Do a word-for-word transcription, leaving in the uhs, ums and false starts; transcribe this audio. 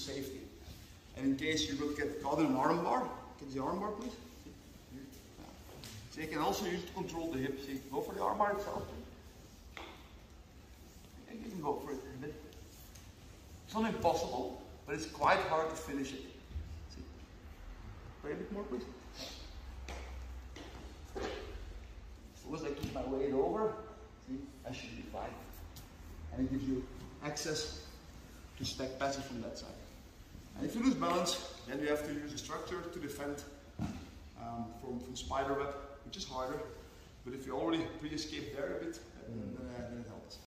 safety. And in case you look at Godin an arm bar, get the arm bar please. So you can also use it to control the hips. You can go for the arm bar itself. You can go for it a bit. It's not impossible, but it's quite hard to finish it. See? Play a bit more please. So as I keep my weight over, see, I should be fine. And it gives you access to stack passes from that side. And if you lose balance, then you have to use a structure to defend um, from, from spiderweb, which is harder. But if you already pre-escaped there a bit, then, then, then it helps.